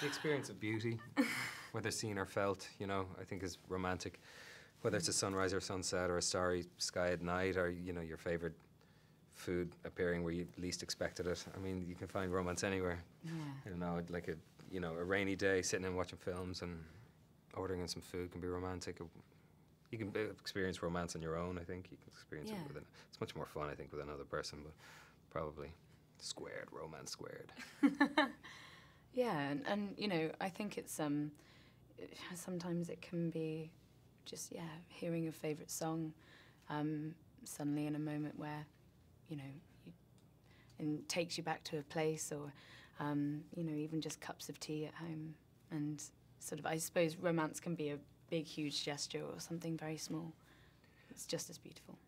The experience of beauty, whether seen or felt, you know, I think is romantic. Whether it's a sunrise or sunset or a starry sky at night or, you know, your favorite food appearing where you least expected it. I mean, you can find romance anywhere. Yeah. I don't know, like a, you know, a rainy day, sitting and watching films and ordering in some food can be romantic. You can experience romance on your own, I think. You can experience it with an, it's much more fun, I think, with another person, but probably squared, romance squared. Yeah, and you know, I think it's, sometimes it can be just, yeah, hearing your favourite song suddenly in a moment where, you know, and takes you back to a place or, you know, even just cups of tea at home. And sort of, I suppose romance can be a big, huge gesture or something very small. It's just as beautiful.